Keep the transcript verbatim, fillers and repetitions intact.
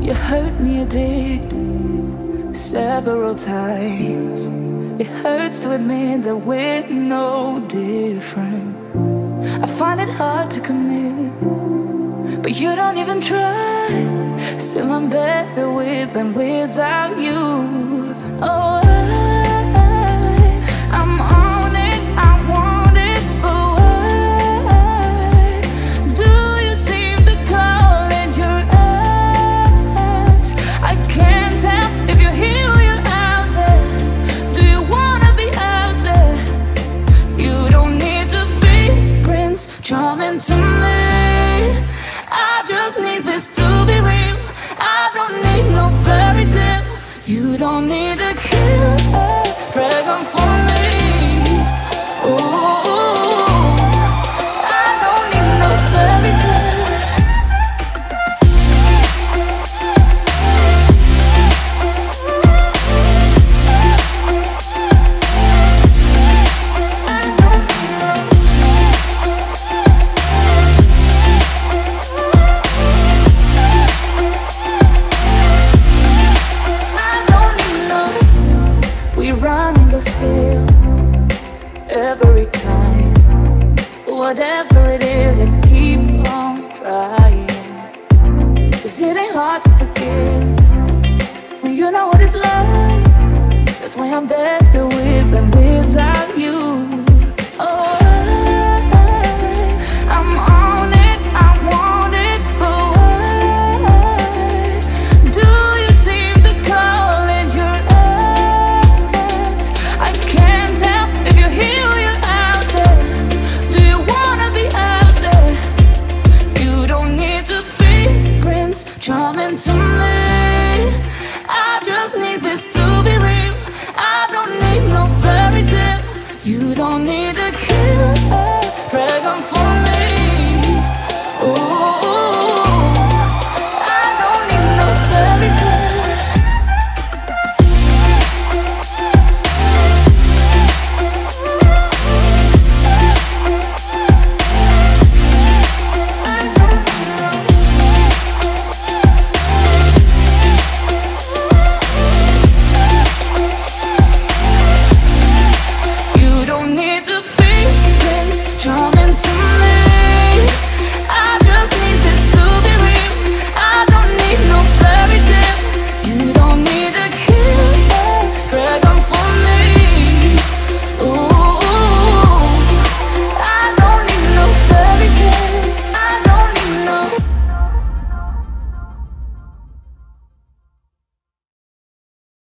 You hurt me, you did, several times. It hurts to admit that we're no different. I find it hard to commit, but you don't even try. Still I'm better with than without you. Oh, to me, I just need this to be real. I don't need no fairy tale. You don't need a killer pregnant for me. Ooh, I don't need no fairy still, every time, whatever it is, I keep on trying. 'Cause it ain't hard to forgive when you know what it's like. That's why I'm better with than without you. Oh, charming to me, I just need this to be real. I don't need no fairy tale. You don't need